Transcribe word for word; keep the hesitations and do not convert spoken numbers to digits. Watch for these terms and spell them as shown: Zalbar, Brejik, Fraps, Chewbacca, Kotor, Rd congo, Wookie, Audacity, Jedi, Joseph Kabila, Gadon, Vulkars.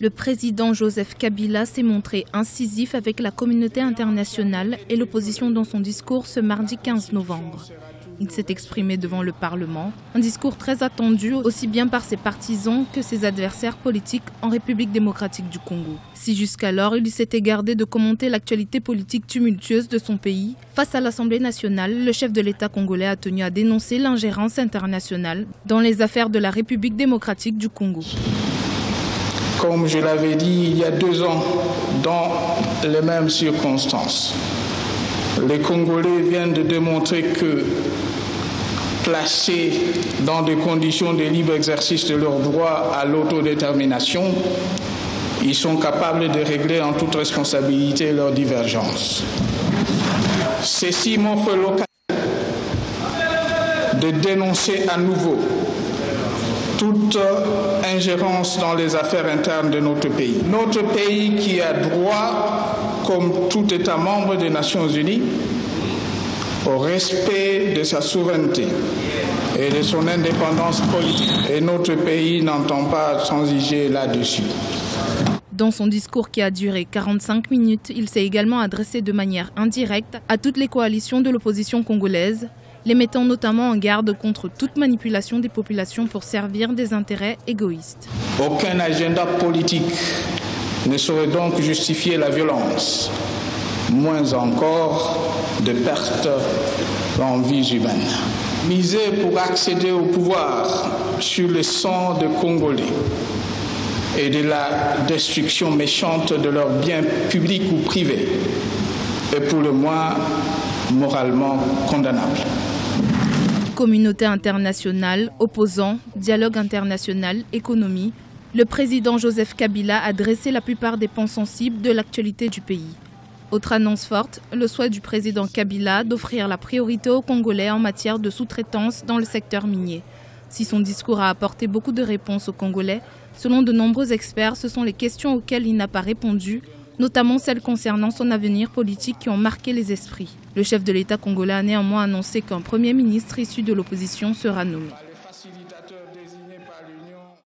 Le président Joseph Kabila s'est montré incisif avec la communauté internationale et l'opposition dans son discours ce mardi quinze novembre. Il s'est exprimé devant le Parlement, un discours très attendu aussi bien par ses partisans que ses adversaires politiques en République démocratique du Congo. Si jusqu'alors il s'était gardé de commenter l'actualité politique tumultueuse de son pays, face à l'Assemblée nationale, le chef de l'État congolais a tenu à dénoncer l'ingérence internationale dans les affaires de la République démocratique du Congo. Comme je l'avais dit il y a deux ans, dans les mêmes circonstances, les Congolais viennent de démontrer que placés dans des conditions de libre exercice de leur droit à l'autodétermination, ils sont capables de régler en toute responsabilité leurs divergences. Ceci m'offre l'occasion de dénoncer à nouveau toute ingérence dans les affaires internes de notre pays. Notre pays qui a droit, comme tout État membre des Nations Unies, au respect de sa souveraineté et de son indépendance politique. Et notre pays n'entend pas transiger là-dessus. Dans son discours qui a duré quarante-cinq minutes, il s'est également adressé de manière indirecte à toutes les coalitions de l'opposition congolaise, les mettant notamment en garde contre toute manipulation des populations pour servir des intérêts égoïstes. Aucun agenda politique ne saurait donc justifier la violence, moins encore de perte en vies humaines. Miser pour accéder au pouvoir sur le sang de Congolais et de la destruction méchante de leurs biens publics ou privés est pour le moins moralement condamnable. Communauté internationale, opposants, dialogue international, économie, le président Joseph Kabila a dressé la plupart des pans sensibles de l'actualité du pays. Autre annonce forte, le souhait du président Kabila d'offrir la priorité aux Congolais en matière de sous-traitance dans le secteur minier. Si son discours a apporté beaucoup de réponses aux Congolais, selon de nombreux experts, ce sont les questions auxquelles il n'a pas répondu, notamment celles concernant son avenir politique qui ont marqué les esprits. Le chef de l'État congolais a néanmoins annoncé qu'un premier ministre issu de l'opposition sera nommé.